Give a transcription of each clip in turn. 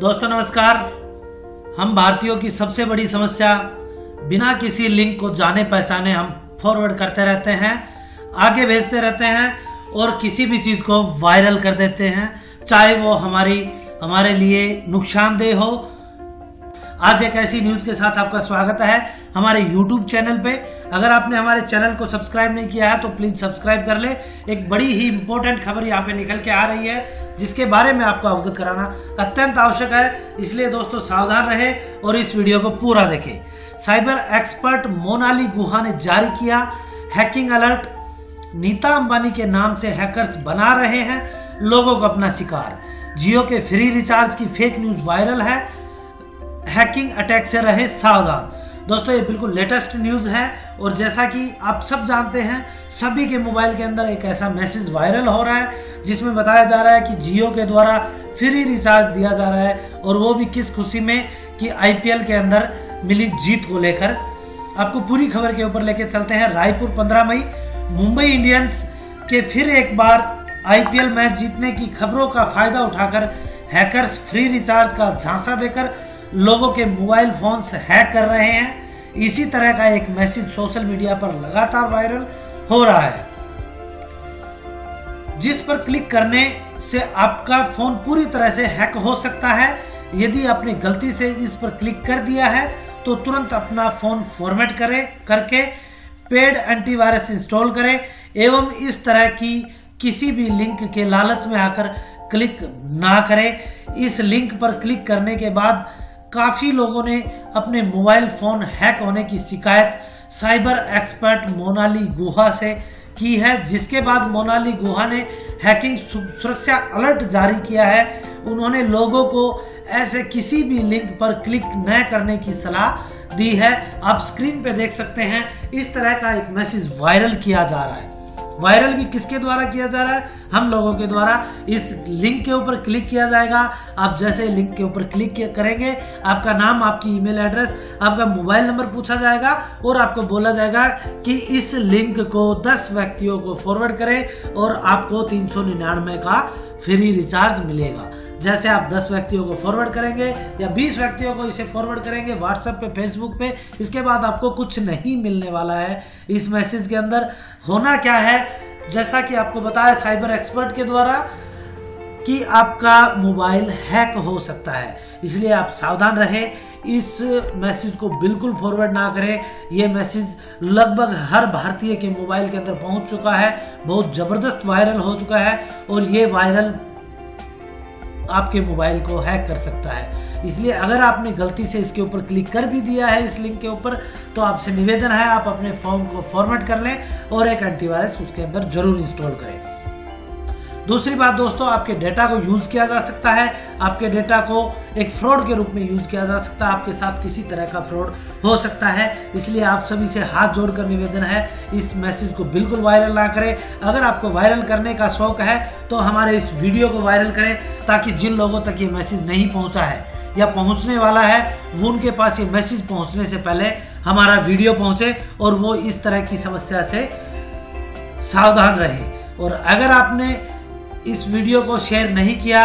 दोस्तों नमस्कार। हम भारतीयों की सबसे बड़ी समस्या बिना किसी लिंक को जाने पहचाने हम फॉरवर्ड करते रहते हैं, आगे भेजते रहते हैं और किसी भी चीज़ को वायरल कर देते हैं, चाहे वो हमारे लिए नुकसानदेह हो। आज एक ऐसी न्यूज़ के साथ आपका स्वागत है हमारे YouTube चैनल पे। अगर आपने हमारे चैनल को सब्सक्राइब नहीं किया है तो प्लीज़ सब्सक्राइब कर ले। एक बड़ी ही इम्पोर्टेंट खबर यहाँ पे निकल के आ रही है जिसके बारे में आपको अवगत कराना अत्यंत आवश्यक है, इसलिए दोस्तों सावधान रहे और इस वीडियो को पूरा देखें। साइबर एक्सपर्ट मोनाली गुहा ने जारी किया हैकिंग अलर्ट, नीता अंबानी के नाम से हैकर्स बना रहे हैं लोगों को अपना शिकार। जियो के फ्री रिचार्ज की फेक न्यूज़ वायरल है, हैकिंग अटैक से रहे सावधान। दोस्तों ये बिल्कुल लेटेस्ट न्यूज़ है और जैसा कि आप सब जानते हैं सभी के मोबाइल के अंदर एक ऐसा मैसेज वायरल हो रहा है जिसमें बताया जा रहा है कि जियो के द्वारा फ्री रिचार्ज दिया जा रहा है, और वो भी किस खुशी में कि IPL के अंदर मिली जीत को लेकर। आपको पूरी खबर के ऊपर लेकर चलते हैं। रायपुर 15 मई, मुंबई इंडियंस के फिर एक बार IPL मैच जीतने की खबरों का फायदा उठाकर हैकर्स फ्री रिचार्ज का झांसा देकर लोगों के मोबाइल फोन से हैक कर रहे हैं। इसी तरह का एक मैसेज सोशल मीडिया पर लगातार वायरल हो रहा है, जिस पर क्लिक करने से आपका फोन पूरी तरह से हैक हो सकता है। यदि आपने गलती से इस पर क्लिक कर दिया है तो तुरंत अपना फोन फॉर्मेट करके पेड एंटीवायरस इंस्टॉल करें एवं इस तरह की किसी भी लिंक के लालच में आकर क्लिक ना करें। इस लिंक पर क्लिक करने के बाद काफ़ी लोगों ने अपने मोबाइल फ़ोन हैक होने की शिकायत साइबर एक्सपर्ट मोनाली गुहा से की है, जिसके बाद मोनाली गुहा ने हैकिंग सुरक्षा अलर्ट जारी किया है। उन्होंने लोगों को ऐसे किसी भी लिंक पर क्लिक न करने की सलाह दी है। आप स्क्रीन पे देख सकते हैं इस तरह का एक मैसेज वायरल किया जा रहा है। वायरल भी किसके द्वारा किया जा रहा है? हम लोगों के द्वारा। इस लिंक के ऊपर क्लिक किया जाएगा, आप जैसे लिंक के ऊपर क्लिक करेंगे आपका नाम, आपकी ईमेल एड्रेस, आपका मोबाइल नंबर पूछा जाएगा और आपको बोला जाएगा कि इस लिंक को 10 व्यक्तियों को फॉरवर्ड करें और आपको 399 का फ्री रिचार्ज मिलेगा। जैसे आप 10 व्यक्तियों को फॉरवर्ड करेंगे या 20 व्यक्तियों को इसे फॉरवर्ड करेंगे व्हाट्सएप पे, फेसबुक पे, इसके बाद आपको कुछ नहीं मिलने वाला है। इस मैसेज के अंदर होना क्या है, जैसा कि आपको बताया साइबर एक्सपर्ट के द्वारा कि आपका मोबाइल हैक हो सकता है, इसलिए आप सावधान रहें। इस मैसेज को बिल्कुल फॉरवर्ड ना करें। ये मैसेज लगभग हर भारतीय के मोबाइल के अंदर पहुंच चुका है, बहुत ज़बरदस्त वायरल हो चुका है और ये वायरल आपके मोबाइल को हैक कर सकता है। इसलिए अगर आपने गलती से इसके ऊपर क्लिक कर भी दिया है इस लिंक के ऊपर, तो आपसे निवेदन है आप अपने फोन को फॉर्मेट कर लें और एक एंटीवायरस उसके अंदर जरूर इंस्टॉल करें। दूसरी बात दोस्तों, आपके डेटा को यूज़ किया जा सकता है, आपके डेटा को एक फ्रॉड के रूप में यूज़ किया जा सकता है, आपके साथ किसी तरह का फ्रॉड हो सकता है। इसलिए आप सभी से हाथ जोड़कर निवेदन है इस मैसेज को बिल्कुल वायरल ना करें। अगर आपको वायरल करने का शौक़ है तो हमारे इस वीडियो को वायरल करें ताकि जिन लोगों तक ये मैसेज नहीं पहुँचा है या पहुँचने वाला है वो उनके पास ये मैसेज पहुँचने से पहले हमारा वीडियो पहुँचे और वो इस तरह की समस्या से सावधान रहे। और अगर आपने इस वीडियो को शेयर नहीं किया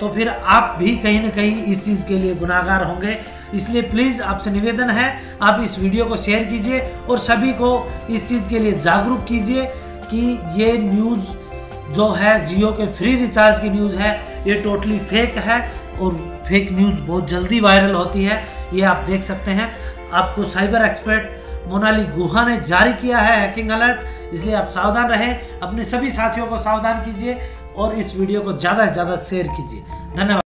तो फिर आप भी कहीं ना कहीं इस चीज़ के लिए गुनाहगार होंगे, इसलिए प्लीज़ आपसे निवेदन है आप इस वीडियो को शेयर कीजिए और सभी को इस चीज़ के लिए जागरूक कीजिए कि ये न्यूज़ जो है जियो के फ्री रिचार्ज की न्यूज़ है ये टोटली फेक है और फेक न्यूज़ बहुत जल्दी वायरल होती है। ये आप देख सकते हैं, आपको साइबर एक्सपर्ट मोनाली गुहा ने जारी किया है हैकिंग अलर्ट, इसलिए आप सावधान रहें। अपने सभी साथियों को सावधान कीजिए और इस वीडियो को ज़्यादा से ज़्यादा शेयर कीजिए। धन्यवाद।